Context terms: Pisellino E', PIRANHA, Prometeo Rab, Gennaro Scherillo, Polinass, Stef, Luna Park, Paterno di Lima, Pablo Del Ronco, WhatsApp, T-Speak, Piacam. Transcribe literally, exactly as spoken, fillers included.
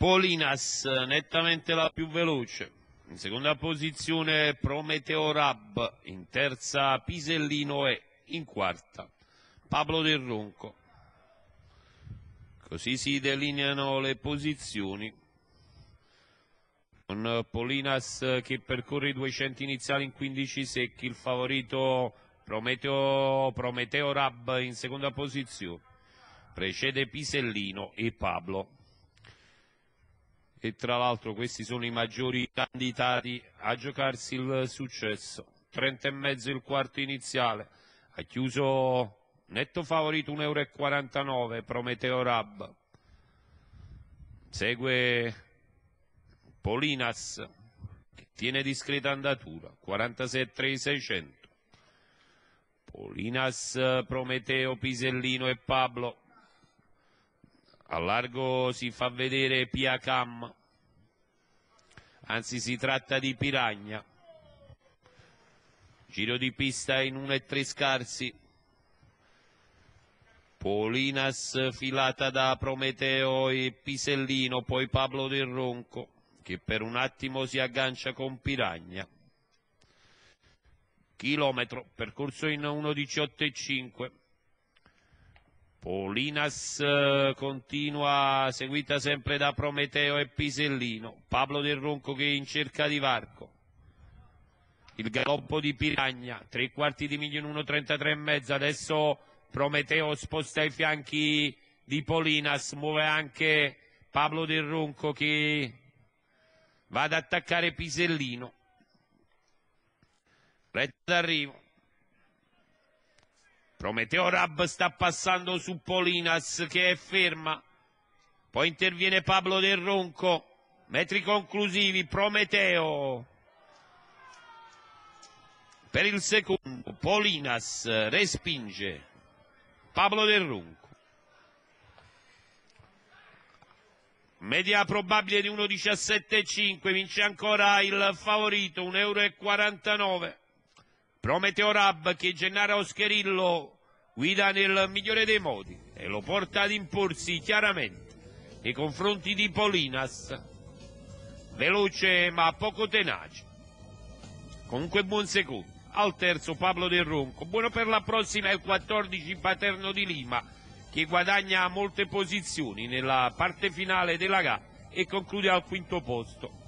Polinass nettamente la più veloce, in seconda posizione Prometeo Rab, in terza Pisellino E', in quarta Pablo Del Ronco. Così si delineano le posizioni, con Polinass che percorre i duecento iniziali in quindici secchi, il favorito Prometeo, Prometeo Rab in seconda posizione, precede Pisellino e Pablo. E tra l'altro questi sono i maggiori candidati a giocarsi il successo. trenta e mezzo il quarto iniziale, ha chiuso netto favorito uno e quarantanove euro Prometeo Rab, segue Polinass che tiene discreta andatura, quarantasei e seicento. Polinass, Prometeo, Pisellino e Pablo. Al largo si fa vedere Piacam, anzi si tratta di Piranha. Giro di pista in uno e tre scarsi. Polinass filata da Prometeo e Pisellino, poi Pablo Del Ronco che per un attimo si aggancia con Piranha. Chilometro percorso in uno diciotto e cinque. Polinass continua, seguita sempre da Prometeo e Pisellino, Pablo Del Ronco che è in cerca di varco, il galoppo di Piranha, tre quarti di miglio in uno e trentatré e mezzo, adesso Prometeo sposta i fianchi di Polinass, muove anche Pablo Del Ronco che va ad attaccare Pisellino, retta d'arrivo. Prometeo Rab sta passando su Polinass che è ferma, poi interviene Pablo Del Ronco, metri conclusivi, Prometeo per il secondo, Polinass respinge Pablo Del Ronco, media probabile di uno e diciassette e cinque, vince ancora il favorito uno e quarantanove euro. Prometeo Rab che Gennaro Scherillo guida nel migliore dei modi e lo porta ad imporsi chiaramente nei confronti di Polinass, veloce ma poco tenace, comunque buon secondo. Al terzo Pablo Del Ronco, buono per la prossima è il quattordici Paterno di Lima che guadagna molte posizioni nella parte finale della gara e conclude al quinto posto.